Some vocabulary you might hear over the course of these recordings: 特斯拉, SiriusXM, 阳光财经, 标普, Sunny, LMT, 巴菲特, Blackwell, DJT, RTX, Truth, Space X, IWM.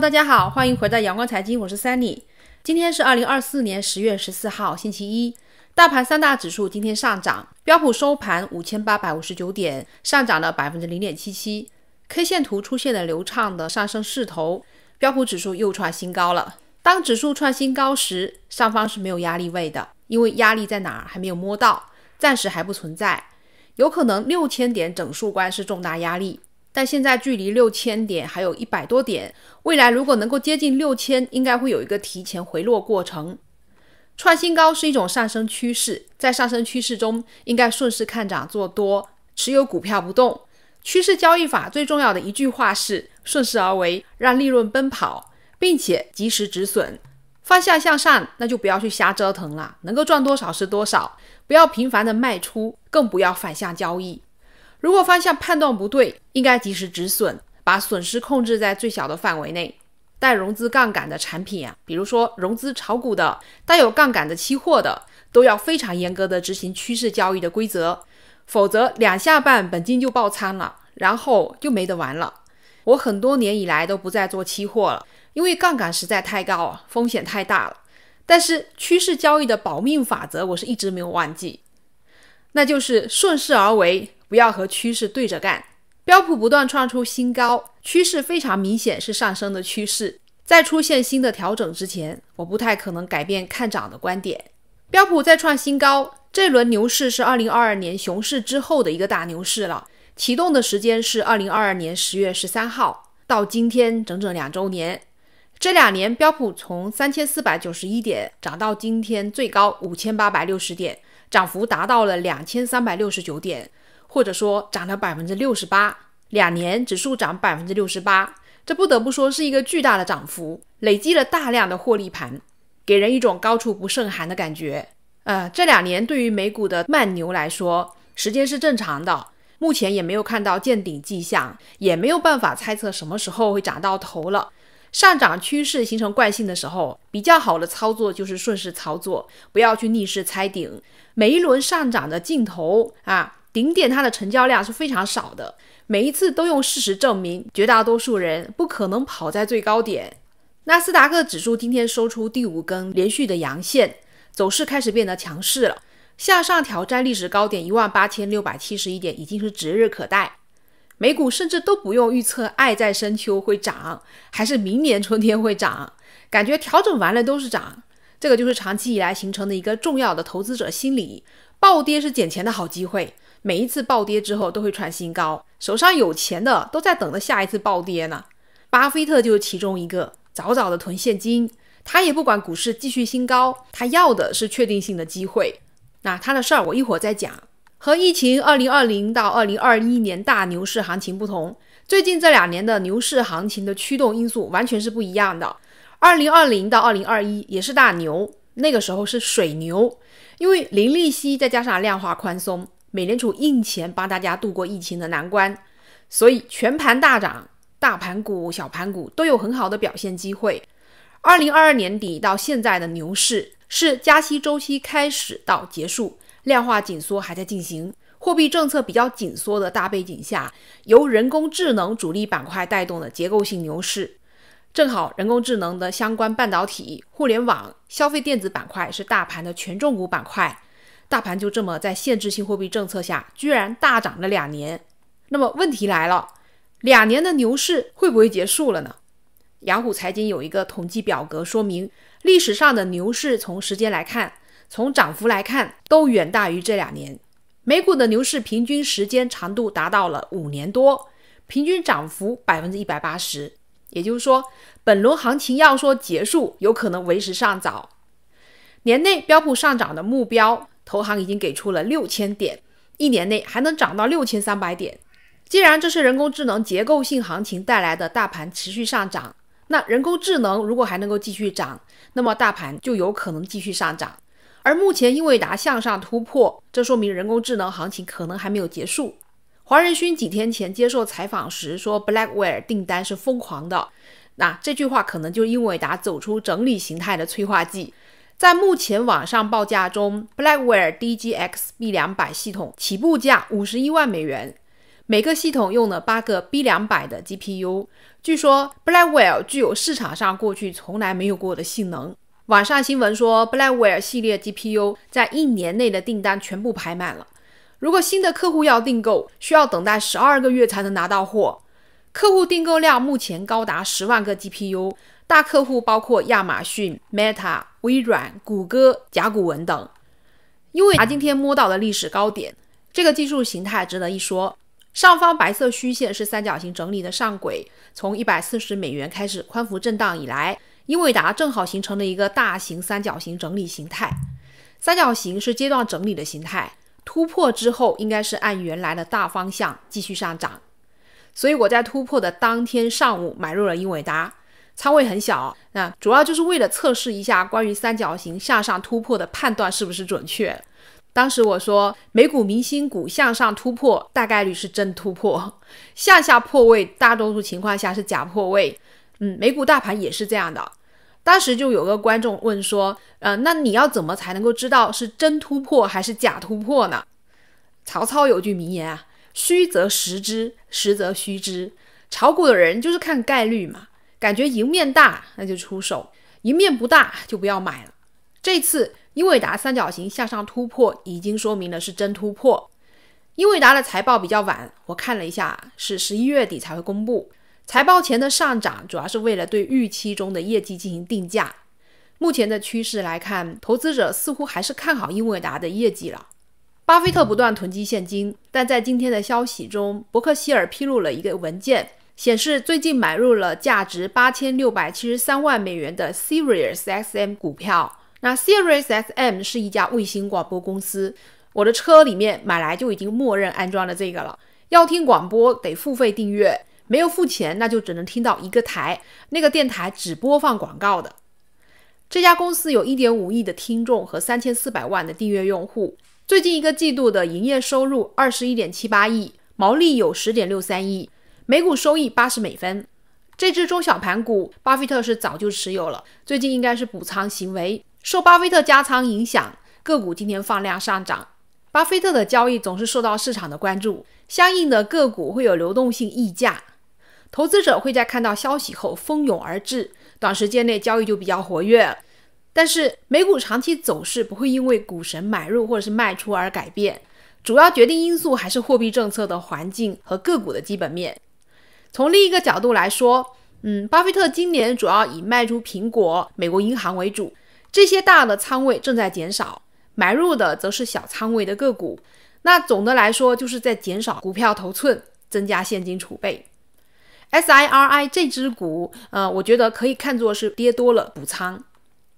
Hello， 大家好，欢迎回到阳光财经，我是 Sunny。今天是2024年10月14号，星期一。大盘三大指数今天上涨，标普收盘5859点，上涨了 0.77%。K 线图出现了流畅的上升势头，标普指数又创新高了。当指数创新高时，上方是没有压力位的，因为压力在哪儿还没有摸到，暂时还不存在。有可能6000点整数关是重大压力。但现在距离6000点还有100多点，未来如果能够接近6000，应该会有一个提前回落过程。创新高是一种上升趋势，在上升趋势中应该顺势看涨做多，持有股票不动。趋势交易法最重要的一句话是顺势而为，让利润奔跑，并且及时止损。方向向上，那就不要去瞎折腾了，能够赚多少是多少，不要频繁的卖出，更不要反向交易。如果方向判断不对，应该及时止损，把损失控制在最小的范围内。带融资杠杆的产品啊，比如说融资炒股的、带有杠杆的期货的，都要非常严格的执行趋势交易的规则，否则2下半本金就爆仓了，然后就没得玩了。我很多年以来都不再做期货了，因为杠杆实在太高，风险太大了。但是趋势交易的保命法则我是一直没有忘记，那就是顺势而为，不要和趋势对着干。标普不断创出新高，趋势非常明显是上升的趋势，在出现新的调整之前，我不太可能改变看涨的观点。标普在创新高，这轮牛市是2022年熊市之后的一个大牛市了，启动的时间是2022年10月13号到今天整整2周年。这2年标普从3491点涨到今天最高5860点，涨幅达到了2369点，或者说涨了 68%， 2年指数涨 68%， 这不得不说是一个巨大的涨幅，累积了大量的获利盘，给人一种高处不胜寒的感觉。这2年对于美股的慢牛来说，时间是正常的，目前也没有看到见顶迹象，也没有办法猜测什么时候会涨到头了。上涨趋势形成惯性的时候，比较好的操作就是顺势操作，不要去逆势猜顶。每一轮上涨的尽头顶点它的成交量是非常少的，每一次都用事实证明绝大多数人不可能跑在最高点。纳斯达克指数今天收出第5根连续的阳线，走势开始变得强势了，向上挑战历史高点 18671 点已经是指日可待。美股甚至都不用预测爱在深秋会涨还是明年春天会涨，感觉调整完了都是涨。这个就是长期以来形成的一个重要的投资者心理，暴跌是捡钱的好机会，每一次暴跌之后都会创新高，手上有钱的都在等着下一次暴跌呢。巴菲特就是其中一个，早早的囤现金，他也不管股市继续新高，他要的是确定性的机会。那他的事儿我一会儿再讲。和疫情2020到2021年大牛市行情不同，最近这2年的牛市行情的驱动因素完全是不一样的。2020到2021也是大牛，那个时候是水牛，因为零利息再加上量化宽松，美联储印钱帮大家度过疫情的难关，所以全盘大涨，大盘股小盘股都有很好的表现机会。2022年底到现在的牛市是加息周期开始到结束，量化紧缩还在进行，货币政策比较紧缩的大背景下，由人工智能主力板块带动的结构性牛市。正好人工智能的相关半导体、互联网、消费电子板块是大盘的权重股板块，大盘就这么在限制性货币政策下居然大涨了2年。那么问题来了，2年的牛市会不会结束了呢？雅虎财经有一个统计表格说明，历史上的牛市从时间来看，从涨幅来看，都远大于这2年。美股的牛市平均时间长度达到了5年多，平均涨幅 180%， 也就是说本轮行情要说结束，有可能为时尚早。年内标普上涨的目标投行已经给出了6000点，一年内还能涨到6300点。既然这是人工智能结构性行情带来的大盘持续上涨，那人工智能如果还能够继续涨，那么大盘就有可能继续上涨。而目前英伟达向上突破，这说明人工智能行情可能还没有结束。黄仁勋几天前接受采访时说 Blackwell 订单是疯狂的，那这句话可能就是英伟达走出整理形态的催化剂。在目前网上报价中， Blackwell DJT B200 系统起步价$51万，每个系统用了8个 B200 的 GPU。据说 Blackwell 具有市场上过去从来没有过的性能。网上新闻说 ，Blackwell 系列 GPU 在1年内的订单全部排满了。如果新的客户要订购，需要等待12个月才能拿到货。客户订购量目前高达10万个 GPU， 大客户包括亚马逊、Meta、微软、谷歌、甲骨文等。因为今天摸到了历史高点，这个技术形态值得一说。上方白色虚线是三角形整理的上轨，从$140开始宽幅震荡以来，英伟达正好形成了一个大型三角形整理形态。三角形是阶段整理的形态，突破之后应该是按原来的大方向继续上涨。所以我在突破的当天上午买入了英伟达，仓位很小，那主要就是为了测试一下关于三角形向上突破的判断是不是准确。当时我说，美股明星股向上突破大概率是真突破，向下破位大多数情况下是假破位。美股大盘也是这样的。当时就有个观众问说，那你要怎么才能够知道是真突破还是假突破呢？曹操有句名言啊，虚则实之，实则虚之。炒股的人就是看概率嘛，感觉赢面大那就出手，赢面不大就不要买了。这次英伟达三角形向上突破已经说明了是真突破。英伟达的财报比较晚，我看了一下是11月底才会公布。财报前的上涨主要是为了对预期中的业绩进行定价。目前的趋势来看，投资者似乎还是看好英伟达的业绩了。巴菲特不断囤积现金，但在今天的消息中，伯克希尔披露了一个文件，显示最近买入了价值$8673万的 SiriusXM 股票。那 SiriusXM 是一家卫星广播公司，我的车里面买来就已经默认安装了这个了。要听广播得付费订阅，没有付钱那就只能听到一个台，那个电台只播放广告的。这家公司有 1.5 亿的听众和3400万的订阅用户，最近一个季度的营业收入 21.78 亿，毛利有 10.63 亿，每股收益$80。这只中小盘股巴菲特是早就持有了，最近应该是补仓行为。受巴菲特加仓影响，个股今天放量上涨。巴菲特的交易总是受到市场的关注，相应的个股会有流动性溢价，投资者会在看到消息后蜂拥而至，短时间内交易就比较活跃。但是美股长期走势不会因为股神买入或者是卖出而改变，主要决定因素还是货币政策的环境和个股的基本面。从另一个角度来说，巴菲特今年主要以卖出苹果、美国银行为主，这些大的仓位正在减少，买入的则是小仓位的个股。那总的来说就是在减少股票头寸，增加现金储备。 SIRI 这只股我觉得可以看作是跌多了补仓。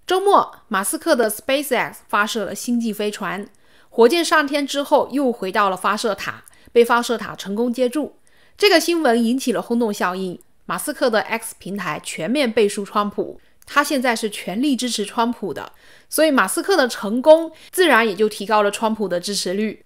周末马斯克的 Space X 发射了星际飞船，火箭上天之后又回到了发射塔，被发射塔成功接住。这个新闻引起了轰动效应，马斯克的 X 平台全面背书川普，他现在是全力支持川普的，所以马斯克的成功自然也就提高了川普的支持率。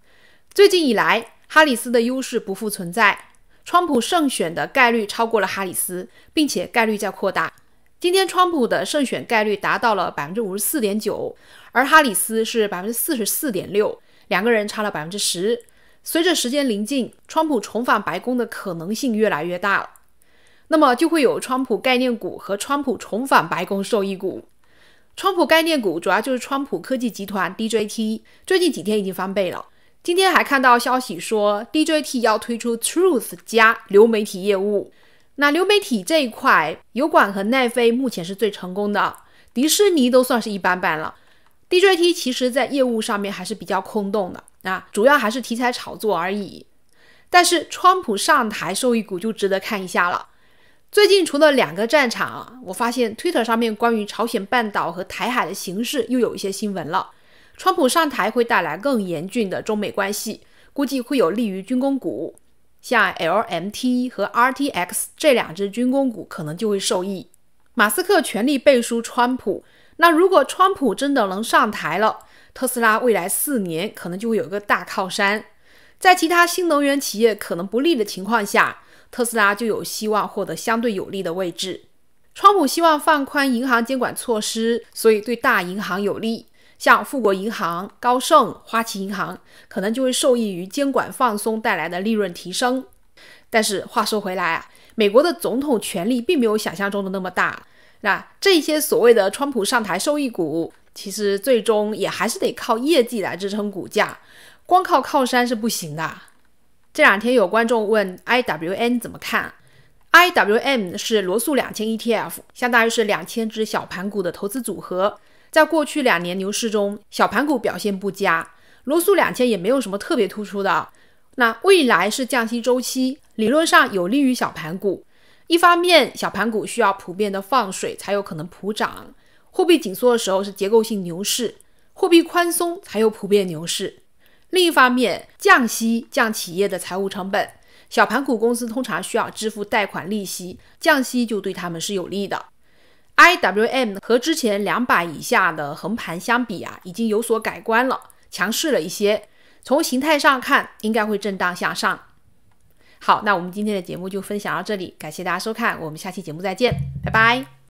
最近以来，哈里斯的优势不复存在，川普胜选的概率超过了哈里斯，并且概率在扩大。今天川普的胜选概率达到了 54.9%， 而哈里斯是 44.6%， 两个人差了 10%。 随着时间临近，川普重返白宫的可能性越来越大了。那么就会有川普概念股和川普重返白宫受益股。川普概念股主要就是川普科技集团 DJT， 最近几天已经翻倍了。今天还看到消息说 DJT 要推出 Truth 加流媒体业务。那流媒体这一块，油管和奈飞目前是最成功的，迪士尼都算是一般般了。DJT 其实在业务上面还是比较空洞的，主要还是题材炒作而已。但是川普上台受益股就值得看一下了。最近除了2个战场，我发现 Twitter 上面关于朝鲜半岛和台海的形势又有一些新闻了。川普上台会带来更严峻的中美关系，估计会有利于军工股，像 LMT 和 RTX 这2只军工股可能就会受益。马斯克全力背书川普，那如果川普真的能上台了，特斯拉未来4年可能就会有个大靠山。在其他新能源企业可能不利的情况下，特斯拉就有希望获得相对有利的位置。川普希望放宽银行监管措施，所以对大银行有利，像富国银行、高盛、花旗银行可能就会受益于监管放松带来的利润提升。但是话说回来啊，美国的总统权力并没有想象中的那么大。那这些所谓的川普上台受益股，其实最终也还是得靠业绩来支撑股价，光靠靠山是不行的。这两天有观众问 IWM 怎么看。 IWM 是罗素2000 ETF， 相当于是2000只小盘股的投资组合。在过去2年牛市中，小盘股表现不佳，罗素2000也没有什么特别突出的。那未来是降息周期，理论上有利于小盘股。一方面，小盘股需要普遍的放水才有可能普涨；货币紧缩的时候是结构性牛市，货币宽松才有普遍牛市。另一方面，降息降企业的财务成本。 小盘股公司通常需要支付贷款利息，降息就对他们是有利的。IWM 和之前200以下的横盘相比啊，已经有所改观了，强势了一些。从形态上看，应该会震荡向上。好，那我们今天的节目就分享到这里，感谢大家收看，我们下期节目再见，拜拜。